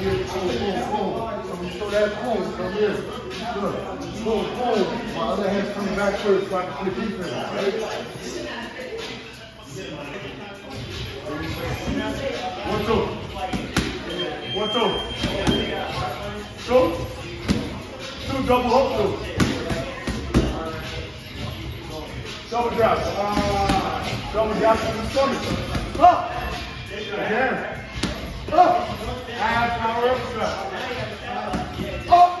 here. So that point from here. Good. Pull, pull. My other hand's coming back first, so I can play defense, right? 1, 2. 1, 2. 2. 2 double hook, 2. Double drop. Double drop on the stomach. Up. Again. Up. Half power up. Up.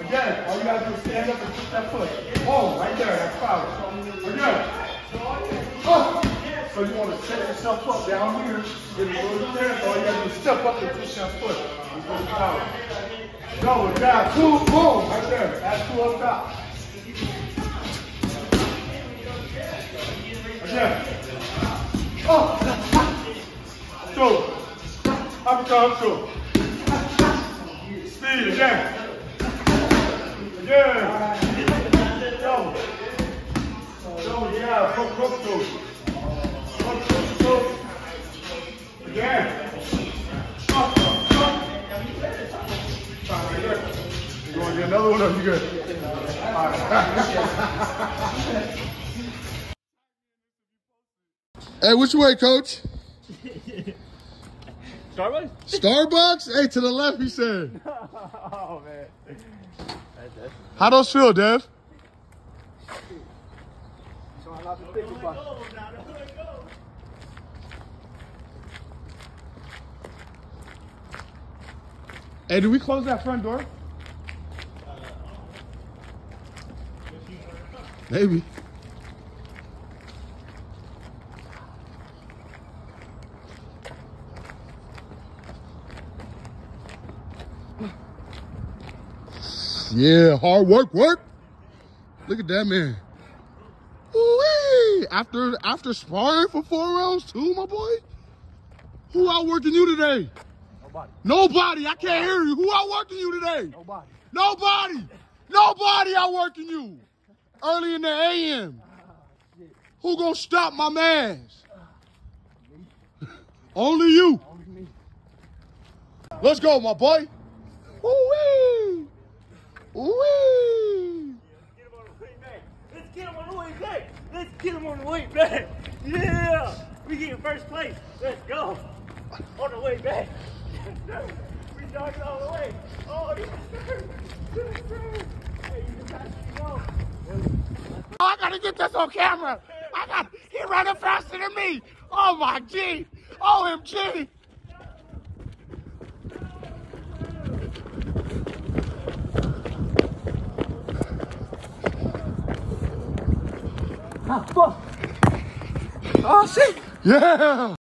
Again. All you gotta do is stand up and put that foot. Oh, right there. That's power. Again. Up. So you want to set yourself up down here. Get a little there. So all you gotta do is step up and push that foot. That's power. Double drop. 2. Boom. Right there. That's 2 up top. Yeah. Oh, two. Up top, two. Speed again. Again. Double. Double, yeah. Hook, hook, two. Hook, hook, two. Again. Up, up, up. Right there. You want to get another one or you good? All right. Hey, which way, coach? Starbucks? Starbucks? Hey, to the left, he said. Oh, man. How those feel, Dev? Hey, do we close that front door? Maybe. Yeah, hard work, work. Look at that man. Ooh-wee. After sparring for 4 rounds too, my boy. Who outworking you today? Nobody. Nobody. I can't hear you. Who outworking you today? Nobody. Nobody. Nobody outworking you. Early in the AM. Who gonna stop my man's? Only you. Only me. Let's go, my boy. Woo-wee. Wee! Let's get him on the way back. Let's get him on the way back. Yeah! We get in first place. Let's go. On the way back. Yes, sir. We jogged all the way. Oh, yes, sir. Yes, sir. Hey, you got to go. Oh, I got to get this on camera. I got. He running faster than me. Oh, my G. OMG. Oh, fuck. Oh, shit. Yeah.